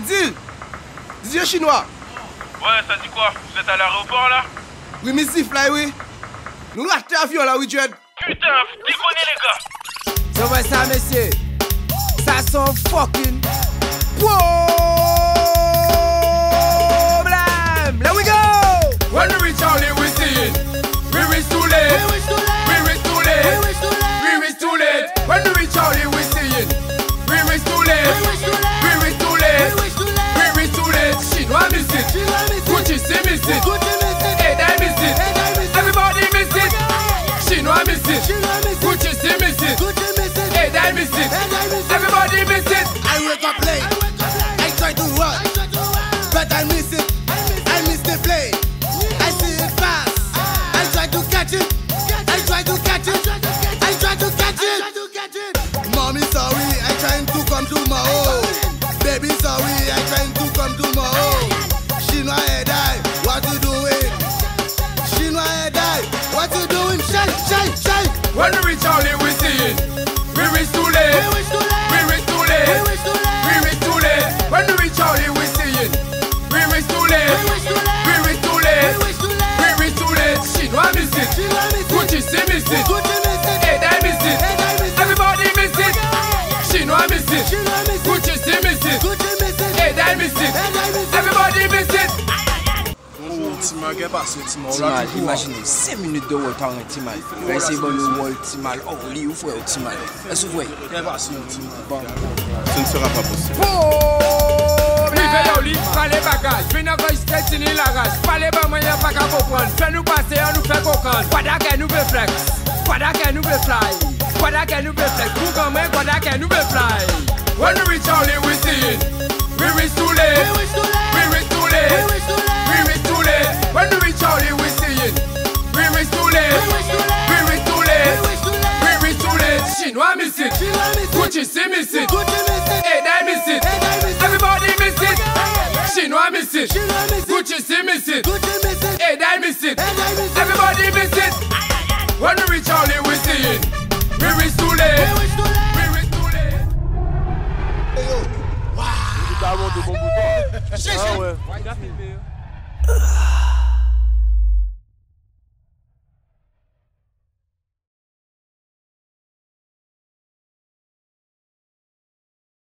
taxi! DJ Chinois! Ouais, ça dit quoi? Vous êtes à l'aéroport là? Oui, mais si, Flyway! Nous l'achetons avion là, Widget! Putain, déconnez les gars! C'est vrai ça, messieurs! Ça sont fucking. Problème! Let we go! When we reach out here, we see it! We reach too late! We reach too late! We reach too late! We reach too late! We reach too late! When we reach out here, we see it! We reach too late! We reach too late! We reach too late! We reach too late! We reach too late! Chinois miss it! Gucci see miss it! Hey, they miss it! Everybody miss it! Chinois miss it! Gucci see miss it! Hey, they miss it! Everybody miss it! I wake up late! I try to run! But I miss it! I miss the play! I try to catch it. Mommy sorry, I trying to come to my own. Baby sorry, I trying to come to my own. She know I die, what you doing? She know I die, what you doing? Shy. When we reach out, we see it. We reach too late. We reach too late. We reach too late. We reach too late. When we reach out, we see it. We reach too late. We reach too late. We reach too late. We reach too late. She know I miss it. Gucci see miss it. Hey, they miss it. Everybody miss it. She know I miss it. Gucci see miss it. Hey, they miss it. Everybody miss it. Timal, qu'est-ce qui se passe? Timal, imaginez 5 minutes de retard en Timal. Restez bon le wall Timal. Oh, lui, où faut Timal? Est-ce que vous voyez? Qu'est-ce qui se passe? Bon, ce ne sera pas possible. Oli, pas les bagages, viens avec stress ni la rage. Pas les bas moyens pas qu'à comprendre. Fais-nous passer, on nous fait comprendre. Pas d'accord, nous veut flex. Pas d'accord, nous veut fly. Pas d'accord, nous veut flex. Pour comment, pas d'accord, nous veut fly. When we reach out, we see it. We reach too late. We reach too late. We reach too late. We reach too late. When we reach out, we see it. We reach too late. We reach too late. We reach too late. We reach too late. Chinois miss it. Gucci see miss it. Hey, they miss it. Everybody miss it. Chinois miss it. Gucci see miss it. Hey, they miss it. Everybody miss it. When we reach out, we see it. We reach too late. We reach too late. Hey yo, wow. Ah ouais.